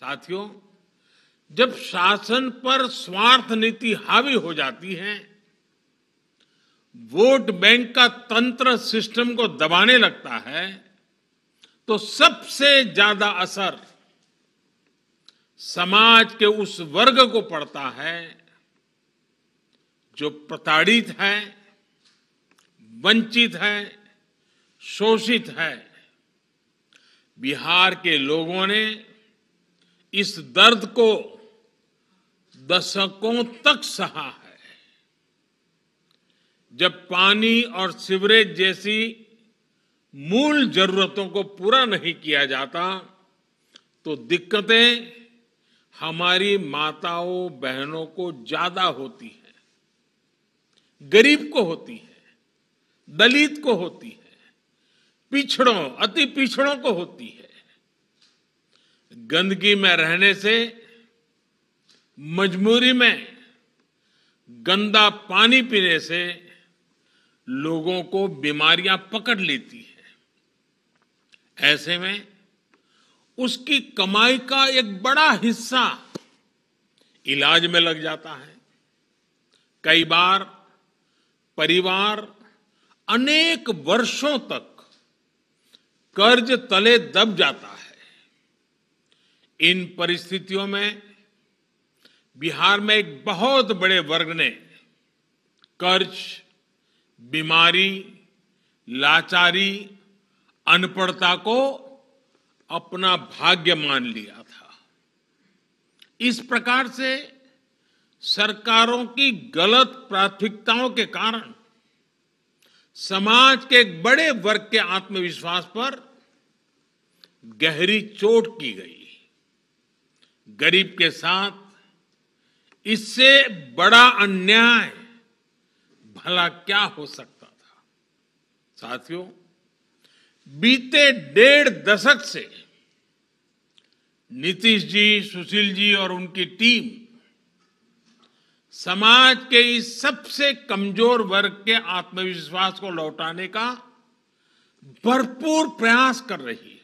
साथियों, जब शासन पर स्वार्थ नीति हावी हो जाती है, वोट बैंक का तंत्र सिस्टम को दबाने लगता है, तो सबसे ज्यादा असर समाज के उस वर्ग को पड़ता है जो प्रताड़ित है, वंचित है, शोषित है। बिहार के लोगों ने इस दर्द को दशकों तक सहा है। जब पानी और सीवरेज जैसी मूल जरूरतों को पूरा नहीं किया जाता, तो दिक्कतें हमारी माताओं बहनों को ज्यादा होती है, गरीब को होती है, दलित को होती है, पिछड़ों अति पिछड़ों को होती है। गंदगी में रहने से, मजबूरी में गंदा पानी पीने से लोगों को बीमारियां पकड़ लेती है। ऐसे में उसकी कमाई का एक बड़ा हिस्सा इलाज में लग जाता है। कई बार परिवार अनेक वर्षों तक कर्ज तले दब जाता है। इन परिस्थितियों में बिहार में एक बहुत बड़े वर्ग ने कर्ज, बीमारी, लाचारी, अनपढ़ता को अपना भाग्य मान लिया था। इस प्रकार से सरकारों की गलत प्राथमिकताओं के कारण समाज के एक बड़े वर्ग के आत्मविश्वास पर गहरी चोट की गई। गरीब के साथ इससे बड़ा अन्याय भला क्या हो सकता था। साथियों, बीते 1.5 दशक से नीतीश जी, सुशील जी और उनकी टीम समाज के इस सबसे कमजोर वर्ग के आत्मविश्वास को लौटाने का भरपूर प्रयास कर रही है।